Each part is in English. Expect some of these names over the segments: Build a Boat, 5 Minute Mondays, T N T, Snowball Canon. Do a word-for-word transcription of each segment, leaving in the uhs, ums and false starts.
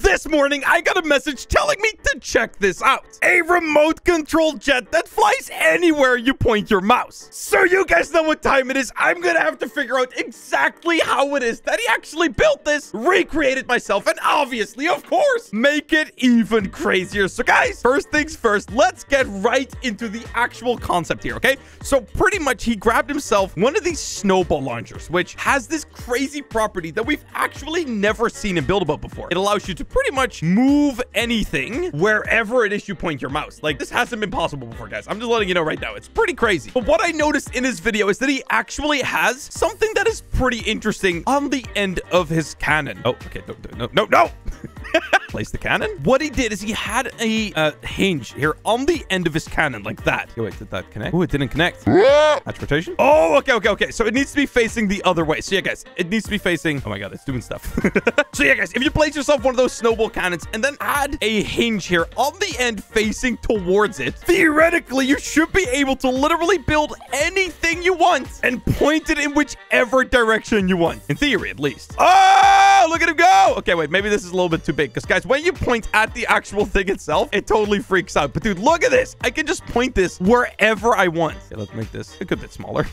This morning, I got a message telling me to check this out. A remote-controlled jet that flies anywhere you point your mouse. So you guys know what time it is. I'm gonna have to figure out exactly how it is that he actually built this, recreated myself, and obviously, of course, make it even crazier. So guys, first things first, let's get right into the actual concept here, okay? So pretty much, he grabbed himself one of these snowball launchers, which has this crazy property that we've actually never seen in Build a Boat before. It allows you to pretty much move anything wherever it is you point your mouse. Like, this hasn't been possible before, guys. I'm just letting you know right now. It's pretty crazy. But what I noticed in his video is that he actually has something that is pretty interesting on the end of his cannon. Oh, okay. No, no, no, no. Place the cannon. What he did is he had a uh, hinge here on the end of his cannon, like that. Okay, wait, did that connect? Oh, it didn't connect. That's rotation. Oh, okay, okay, okay. So it needs to be facing the other way. So yeah, guys, it needs to be facing... Oh my God, it's doing stuff. So yeah, guys, if you place yourself one of those snowball cannons and then add a hinge here on the end facing towards it, theoretically, you should be able to literally build anything you want and point it in whichever direction you want. In theory, at least. Oh, look at him go. Okay, wait, maybe this is a little bit too big because, guys, when you point at the actual thing itself, it totally freaks out. But dude, look at this. I can just point this wherever I want. Okay, let's make this a good bit smaller.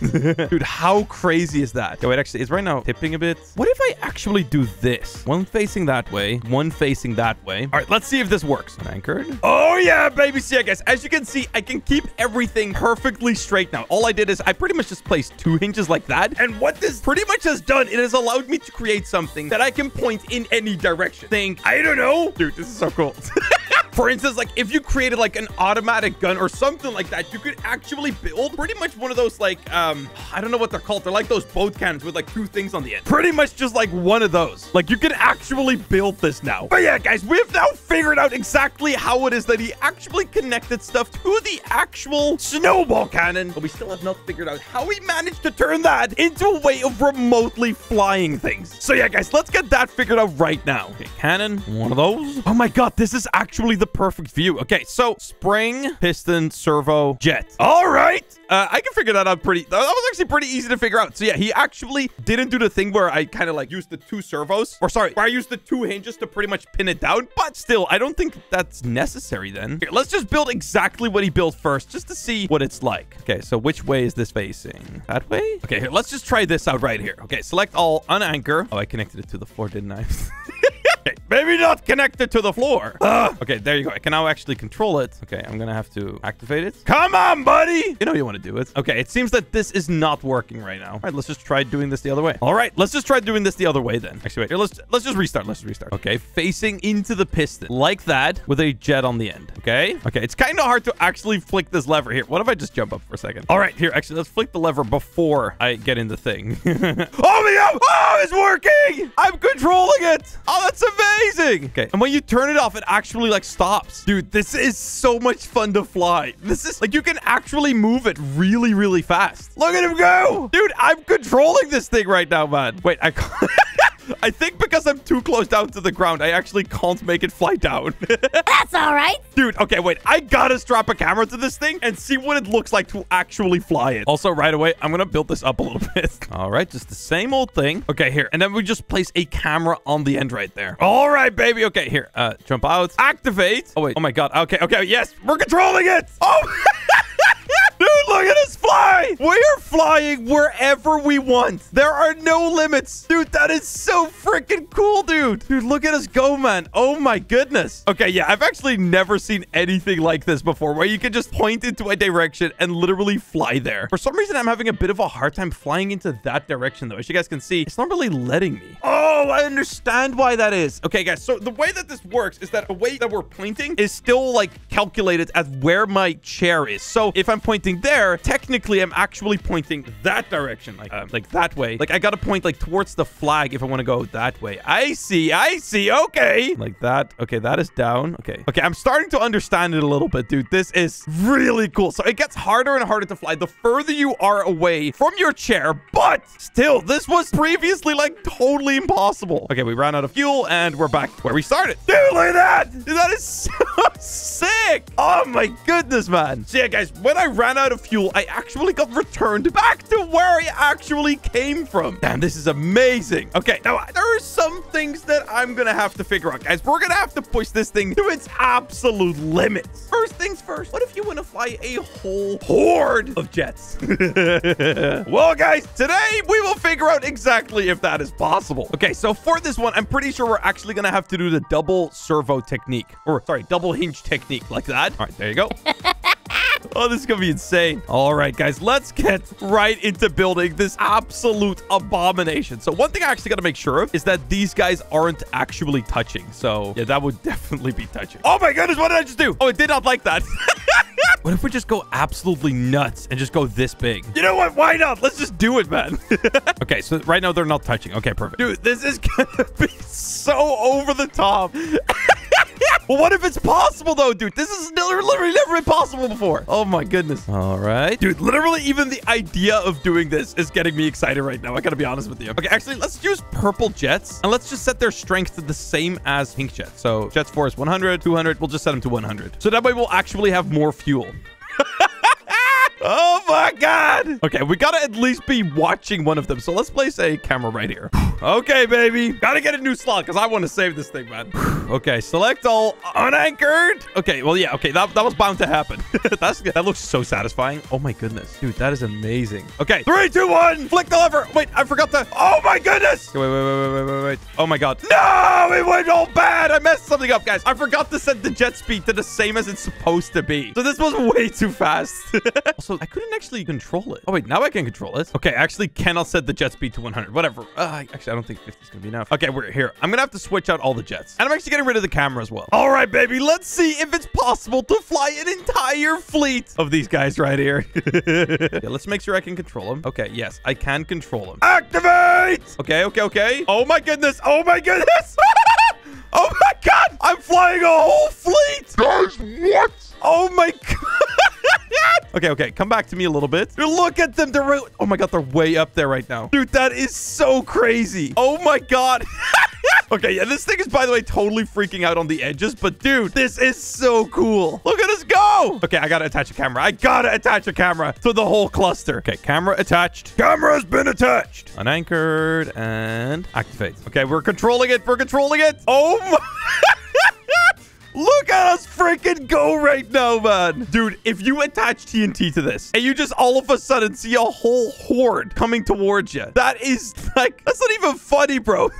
Dude, how crazy is that? Oh, it actually is right now tipping a bit. What if I actually do this? One facing that way, one facing that way. All right, let's see if this works. Anchored. Oh yeah, baby. See, I guess as you can see, I can keep everything perfectly straight now. All I did is I pretty much just placed two hinges like that. And what this pretty much has done, it has allowed me to create something that I can point in any direction. Think, I don't know. Dude, this is so cool. For instance, like if you created like an automatic gun or something like that, you could actually build pretty much one of those like, um, I don't know what they're called. They're like those boat cannons with like two things on the end. Pretty much just like one of those. Like you could actually build this now. But yeah, guys, we have now figured out exactly how it is that he actually connected stuff to the actual snowball cannon. But we still have not figured out how he managed to turn that into a way of remotely flying things. So yeah, guys, let's get that figured out right now. Okay, cannon, one of those. Oh my God, this is actually the perfect view. Okay, so spring, piston, servo, jet. All right. Uh, I can figure that out pretty... That was actually pretty easy to figure out. So yeah, he actually didn't do the thing where I kind of like used the two servos. Or sorry, where I used the two hinges to pretty much pin it down. But still, I don't think that's necessary then. Here, let's just build exactly what he built first just to see what it's like. Okay, so which way is this facing? That way? Okay, here, let's just try this out right here. Okay, select all, unanchor. Oh, I connected it to the floor, didn't I? Okay, maybe not connected to the floor. Ugh. Okay, there you go. I can now actually control it. Okay, I'm gonna have to activate it. Come on, buddy. You know you want to do it. Okay, it seems that this is not working right now. All right, let's just try doing this the other way. All right, let's just try doing this the other way then. Actually, wait. Here, let's let's just restart. Let's just restart. Okay, facing into the piston like that with a jet on the end. Okay. Okay, it's kind of hard to actually flick this lever here. What if I just jump up for a second? All right, here. Actually, let's flick the lever before I get in the thing. Oh my God! Oh, it's working. I'm controlling it. Oh, that's a amazing. Okay, and when you turn it off, it actually like stops. Dude, this is so much fun to fly. This is like you can actually move it really, really fast. Look at him go. Dude, I'm controlling this thing right now, man. Wait, I can't. I think because I'm too close down to the ground, I actually can't make it fly down. That's all right. Dude, okay, wait. I gotta strap a camera to this thing and see what it looks like to actually fly it. Also, right away, I'm gonna build this up a little bit. All right, just the same old thing. Okay, here. And then we just place a camera on the end right there. All right, baby. Okay, here. Uh, jump out. Activate. Oh, wait. Oh, my God. Okay, okay. Yes, we're controlling it. Oh, dude, look at us fly. We are flying wherever we want. There are no limits. Dude, that is so freaking cool, dude. Dude, look at us go, man. Oh, my goodness. Okay, yeah, I've actually never seen anything like this before where you can just point into a direction and literally fly there. For some reason, I'm having a bit of a hard time flying into that direction, though. As you guys can see, it's not really letting me. Oh, I understand why that is. Okay, guys, so the way that this works is that the way that we're pointing is still, like, calculated as where my chair is. So if I'm pointing there, technically, I'm actually pointing that direction, like um, like that way. Like I gotta point like towards the flag if I want to go that way. I see, I see. Okay, like that. Okay, that is down. Okay, okay. I'm starting to understand it a little bit, dude. This is really cool. So it gets harder and harder to fly the further you are away from your chair, but still, this was previously like totally impossible. Okay, we ran out of fuel and we're back to where we started. Dude, look at that. Dude, that is so sick. Oh my goodness, man. So yeah, guys, when I ran out of fuel, I actually actually got returned back to where it actually came from. Damn, this is amazing. Okay, now there are some things that I'm gonna have to figure out, guys. We're gonna have to push this thing to its absolute limits. First things first, what if you want to fly a whole horde of jets? Well, guys, today we will figure out exactly if that is possible. Okay, so for this one, I'm pretty sure we're actually gonna have to do the double servo technique, or sorry, double hinge technique, like that. All right, there you go. Oh, this is gonna be insane. All right, guys, let's get right into building this absolute abomination. So one thing I actually gotta make sure of is that these guys aren't actually touching. So yeah, that would definitely be touching. Oh my goodness, what did I just do? Oh, it did not like that. What if we just go absolutely nuts and just go this big? You know what? Why not? Let's just do it, man. Okay, so right now they're not touching. Okay, perfect. Dude, this is gonna be so over the top. Well, what if it's possible, though, dude? This is literally never been possible before. Oh, my goodness. All right. Dude, literally even the idea of doing this is getting me excited right now. I gotta be honest with you. Okay, actually, let's use purple jets, and let's just set their strength to the same as pink jets. So jets force one hundred, two hundred. We'll just set them to one hundred. So that way we'll actually have more fuel. Oh, my God. Okay, we gotta at least be watching one of them. So let's place a camera right here. Okay, baby. Gotta get a new slot because I want to save this thing, man. Okay, select all unanchored. Okay, well, yeah. Okay, that, that was bound to happen. That's, that looks so satisfying. Oh, my goodness. Dude, that is amazing. Okay, three, two, one. Flick the lever. Wait, I forgot to... Oh, my goodness. Wait, wait, wait, wait, wait, wait. Oh, my God. No, it went all bad. I messed something up, guys. I forgot to set the jet speed to the same as it's supposed to be. So this was way too fast. Also, I couldn't actually control it. Oh, wait, now I can control it. Okay, I actually cannot set the jet speed to one hundred. Whatever. Uh, actually, I don't think fifty is going to be enough. Okay, we're here. I'm going to have to switch out all the jets. And I'm actually getting rid of the camera as well. All right, baby. Let's see if it's possible to fly an entire fleet of these guys right here. Yeah, let's make sure I can control them. Okay, yes, I can control them. Activate! Okay, okay, okay. Oh, my goodness. Oh, my goodness. Oh, my God. I'm flying a whole fleet. Guys, what? Oh, my God. Okay, okay. Come back to me a little bit. Dude, look at them. They're... Oh, my God. They're way up there right now. Dude, that is so crazy. Oh, my God. Okay, yeah. This thing is, by the way, totally freaking out on the edges. But, dude, this is so cool. Look at us go. Okay, I got to attach a camera. I got to attach a camera to the whole cluster. Okay, camera attached. Camera's been attached. Unanchored and activate. Okay, we're controlling it. We're controlling it. Oh, my... Look at us freaking go right now, man. Dude, if you attach T N T to this and you just all of a sudden see a whole horde coming towards you, that is like, that's not even funny, bro.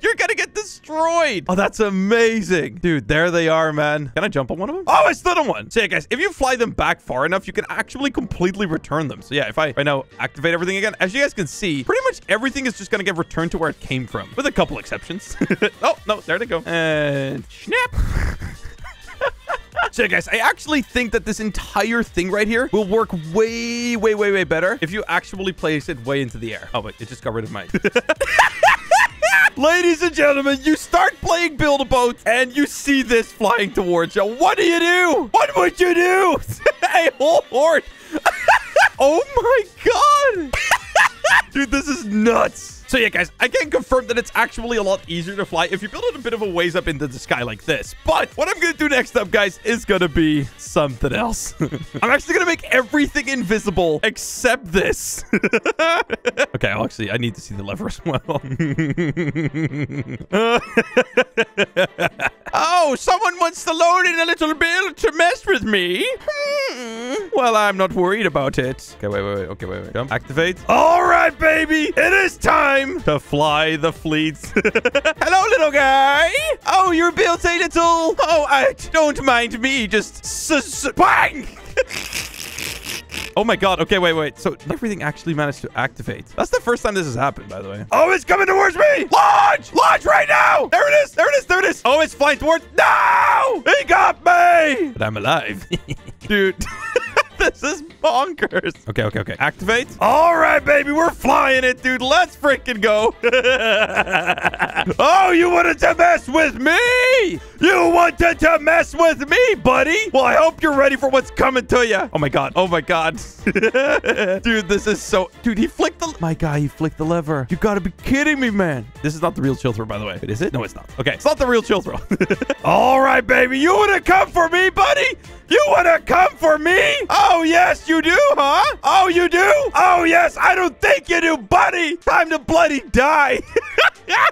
You're gonna get destroyed. Oh, that's amazing. Dude, there they are, man. Can I jump on one of them? Oh, I stood on one. So yeah, guys, if you fly them back far enough, you can actually completely return them. So yeah, if I right now activate everything again, as you guys can see, pretty much everything is just gonna get returned to where it came from, with a couple exceptions. Oh, no, there they go. And snap. So, guys, I actually think that this entire thing right here will work way, way, way, way better if you actually place it way into the air. Oh, wait, it just got rid of my... Ladies and gentlemen, you start playing Build a Boat and you see this flying towards you. What do you do? What would you do? A whole horde. Oh, my God. Dude, this is nuts. So yeah, guys, I can confirm that it's actually a lot easier to fly if you build it a bit of a ways up into the sky like this. But what I'm going to do next up, guys, is going to be something else. I'm actually going to make everything invisible except this. Okay, I'll actually, I need to see the lever as well. Oh, someone wants to load in a little bit to mess with me. Hmm. Well, I'm not worried about it. Okay, wait, wait, wait. Okay, wait, wait. Jump. Activate. All right, baby. It is time to fly the fleets. Hello, little guy. Oh, you're built a little. Oh, I don't mind me. Just bang. Oh, my God. Okay, wait, wait. So everything actually managed to activate. That's the first time this has happened, by the way. Oh, it's coming towards me. Launch. Launch right now. There it is. There it is. There it is. Oh, it's flying towards. No. He got me. But I'm alive. Dude. This is bonkers. Okay, okay, okay. Activate. All right, baby. We're flying it, dude. Let's freaking go. Oh, you wanted to mess with me? You wanted to mess with me, buddy? Well, I hope you're ready for what's coming to you. Oh, my God. Oh, my God. Dude, this is so... Dude, he flicked the... My guy, he flicked the lever. You gotta be kidding me, man. This is not the real chill throw, by the way. Wait, is it? No, it's not. Okay, it's not the real chill throw. All right, baby. You wanna come for me, buddy? You wanna come for me? Oh, yes, you do, huh? Oh, you do? Oh, yes, I don't think you do, buddy. Time to bloody die.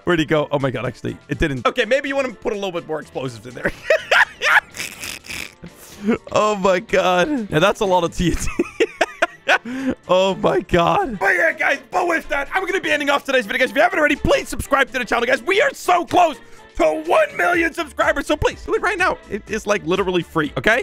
Where'd he go? Oh, my God, actually, it didn't. Okay, maybe you want to put a little bit more explosives in there. Oh, my God. Now, that's a lot of T N T. Oh my God. But yeah, guys, but with that, I'm going to be ending off today's video, guys. If you haven't already, please subscribe to the channel, guys. We are so close to one million subscribers, so please do it right now. It is, like, literally free, okay?